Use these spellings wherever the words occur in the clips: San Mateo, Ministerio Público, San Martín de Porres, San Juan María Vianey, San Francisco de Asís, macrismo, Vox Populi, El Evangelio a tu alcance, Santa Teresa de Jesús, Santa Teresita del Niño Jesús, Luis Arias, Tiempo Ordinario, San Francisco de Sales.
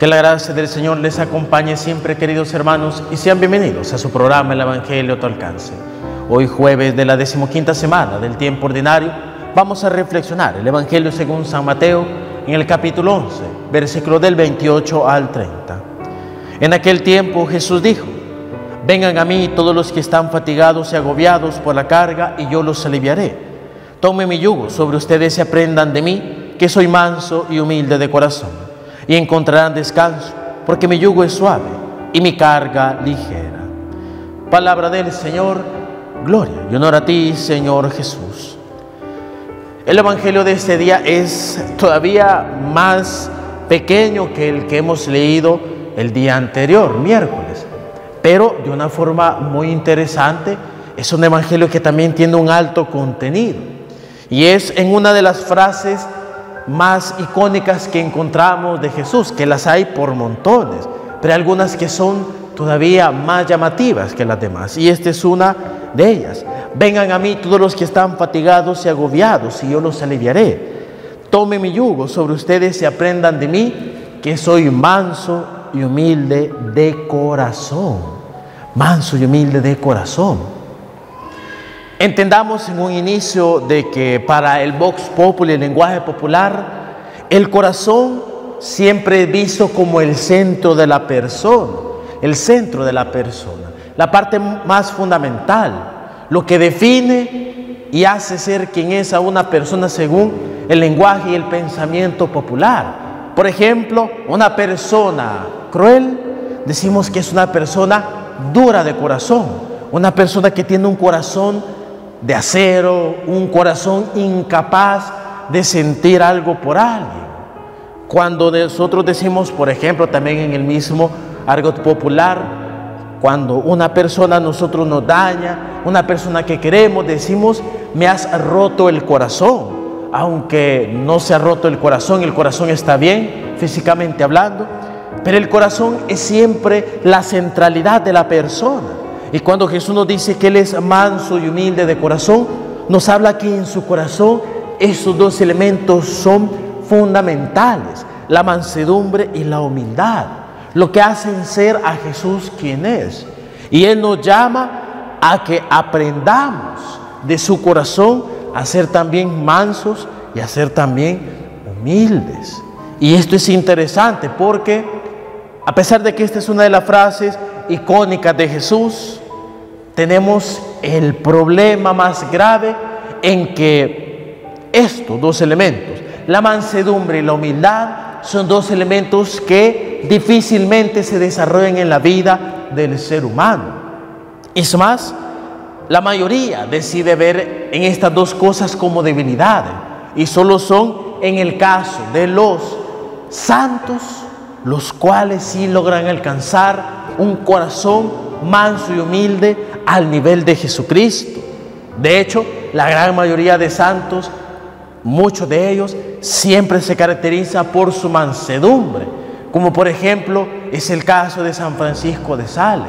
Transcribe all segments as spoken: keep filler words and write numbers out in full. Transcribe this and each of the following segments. Que la gracia del Señor les acompañe siempre, queridos hermanos, y sean bienvenidos a su programa El Evangelio a tu alcance. Hoy jueves de la decimoquinta semana del Tiempo Ordinario, vamos a reflexionar el Evangelio según San Mateo en el capítulo once, versículo del veintiocho al treinta. En aquel tiempo Jesús dijo: vengan a mí todos los que están fatigados y agobiados por la carga, y yo los aliviaré. Tomen mi yugo sobre ustedes y aprendan de mí, que soy manso y humilde de corazón, y encontrarán descanso, porque mi yugo es suave y mi carga ligera. Palabra del Señor, gloria y honor a ti, Señor Jesús. El Evangelio de este día es todavía más pequeño que el que hemos leído el día anterior, miércoles, pero de una forma muy interesante. Es un Evangelio que también tiene un alto contenido, y es en una de las frases más icónicas que encontramos de Jesús, que las hay por montones, pero algunas que son todavía más llamativas que las demás, y esta es una de ellas. Vengan a mí todos los que están fatigados y agobiados, y yo los aliviaré. Tomen mi yugo sobre ustedes y aprendan de mí, que soy manso y humilde de corazón. Manso y humilde de corazón. Entendamos en un inicio de que para el Vox Populi, el lenguaje popular, el corazón siempre es visto como el centro de la persona, el centro de la persona, la parte más fundamental, lo que define y hace ser quien es a una persona según el lenguaje y el pensamiento popular. Por ejemplo, una persona cruel, decimos que es una persona dura de corazón, una persona que tiene un corazón de acero, un corazón incapaz de sentir algo por alguien. Cuando nosotros decimos, por ejemplo, también en el mismo argot popular, cuando una persona a nosotros nos daña, una persona que queremos, decimos, me has roto el corazón. Aunque no se ha roto el corazón, el corazón está bien, físicamente hablando, pero el corazón es siempre la centralidad de la persona. Y cuando Jesús nos dice que Él es manso y humilde de corazón, nos habla que en su corazón esos dos elementos son fundamentales, la mansedumbre y la humildad, lo que hacen ser a Jesús quien es. Y Él nos llama a que aprendamos de su corazón a ser también mansos y a ser también humildes. Y esto es interesante porque, a pesar de que esta es una de las frases icónicas de Jesús, tenemos el problema más grave en que estos dos elementos, la mansedumbre y la humildad, son dos elementos que difícilmente se desarrollan en la vida del ser humano. Es más, la mayoría decide ver en estas dos cosas como debilidades, y solo son en el caso de los santos, los cuales sí logran alcanzar un corazón manso y humilde al nivel de Jesucristo. De hecho, la gran mayoría de santos, muchos de ellos, siempre se caracteriza por su mansedumbre, como por ejemplo es el caso de San Francisco de Sales.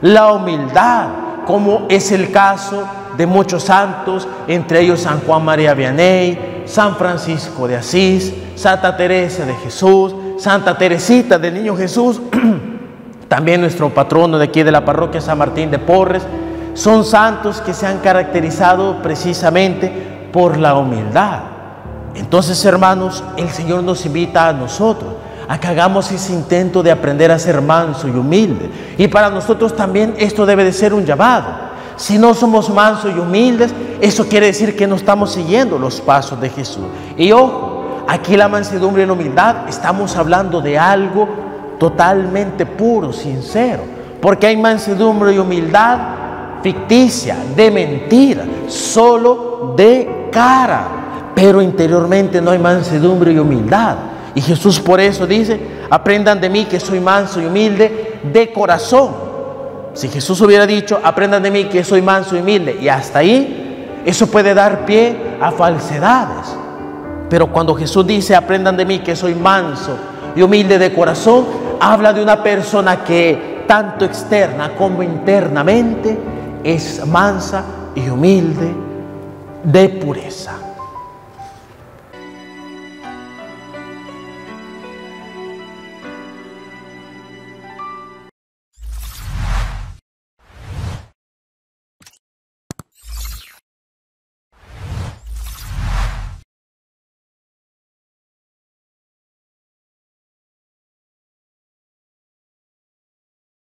La humildad, como es el caso de muchos santos, entre ellos San Juan María Vianey, San Francisco de Asís, Santa Teresa de Jesús, Santa Teresita del Niño Jesús, también nuestro patrono de aquí de la parroquia, San Martín de Porres. Son santos que se han caracterizado precisamente por la humildad. Entonces, hermanos, el Señor nos invita a nosotros a que hagamos ese intento de aprender a ser manso y humilde. Y para nosotros también esto debe de ser un llamado. Si no somos mansos y humildes, eso quiere decir que no estamos siguiendo los pasos de Jesús. Y ojo, aquí la mansedumbre y la humildad, estamos hablando de algo totalmente puro, sincero, porque hay mansedumbre y humildad ficticia, de mentira, solo de cara, pero interiormente no hay mansedumbre y humildad. Y Jesús por eso dice: aprendan de mí, que soy manso y humilde de corazón. Si Jesús hubiera dicho: aprendan de mí, que soy manso y humilde, y hasta ahí, eso puede dar pie a falsedades. Pero cuando Jesús dice: aprendan de mí, que soy manso y humilde de corazón, habla de una persona que tanto externa como internamente es mansa y humilde de pureza.